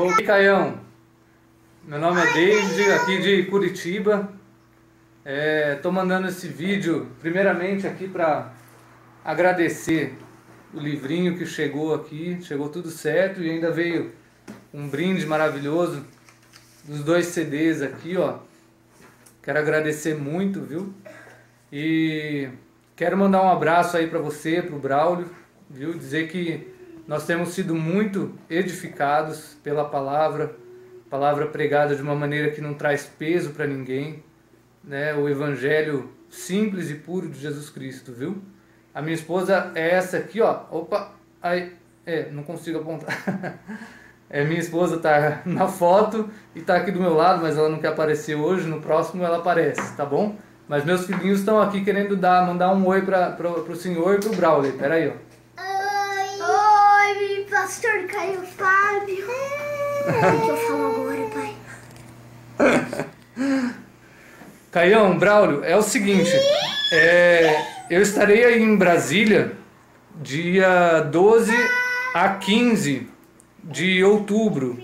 Oi, Caião. Meu nome é David, aqui de Curitiba. Estou mandando esse vídeo, primeiramente, aqui para agradecer o livrinho que chegou aqui. Chegou tudo certo e ainda veio um brinde maravilhoso dos dois CDs aqui, ó. Quero agradecer muito, viu? E quero mandar um abraço aí para você, para o Braulio, viu? Dizer que nós temos sido muito edificados pela palavra pregada de uma maneira que não traz peso para ninguém, né? O evangelho simples e puro de Jesus Cristo, viu? A minha esposa é essa aqui, ó. Opa, aí, não consigo apontar. Minha esposa tá na foto e tá aqui do meu lado, mas ela não quer aparecer hoje. No próximo ela aparece, tá bom? Mas meus filhinhos estão aqui querendo mandar um oi pro senhor e pro Braulio. Pera aí, ó. Oi, pastor Caio Fábio. O que eu falo agora, pai? Caião, Braulio, é o seguinte. Eu estarei aí em Brasília dia 12 a 15 de outubro,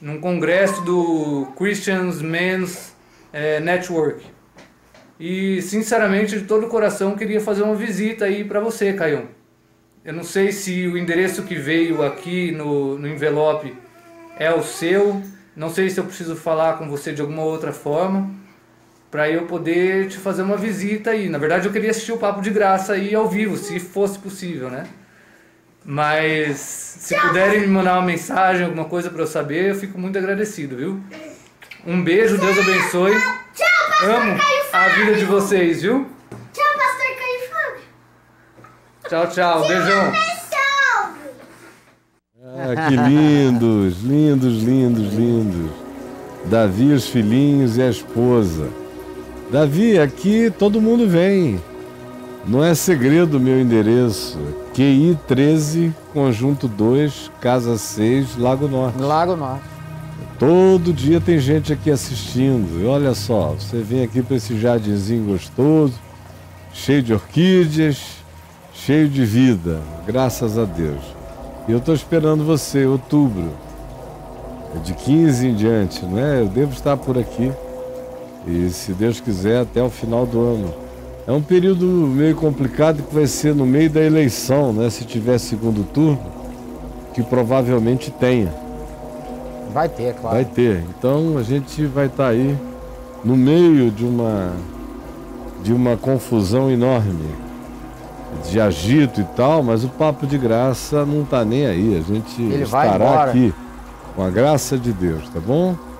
num congresso do Christians Men's Network. E, sinceramente, de todo o coração, queria fazer uma visita aí para você, Caião. Eu não sei se o endereço que veio aqui no envelope é o seu. Não sei se eu preciso falar com você de alguma outra forma para eu poder te fazer uma visita aí. Na verdade, eu queria assistir o Papo de Graça aí ao vivo, se fosse possível, né? Mas se puderem me mandar uma mensagem, alguma coisa para eu saber, eu fico muito agradecido, viu? Um beijo, Deus abençoe. Amo a vida de vocês, viu? Tchau, tchau. Beijão. Ah, que lindos, lindos, lindos, lindos. Davi, os filhinhos e a esposa. Davi, aqui todo mundo vem. Não é segredo o meu endereço. QI13, Conjunto 2, Casa 6, Lago Norte. Lago Norte. Todo dia tem gente aqui assistindo. E olha só, você vem aqui para esse jardinzinho gostoso, cheio de orquídeas, cheio de vida, graças a Deus. E eu estou esperando você, outubro, de 15 em diante, não é? Eu devo estar por aqui, e se Deus quiser, até o final do ano. É um período meio complicado que vai ser no meio da eleição, né? Se tiver segundo turno, que provavelmente tenha. Vai ter, claro. Vai ter. Então a gente vai estar aí no meio de uma confusão enorme, de agito e tal, mas o Papo de Graça não está nem aí. A gente estará aqui com a graça de Deus, tá bom?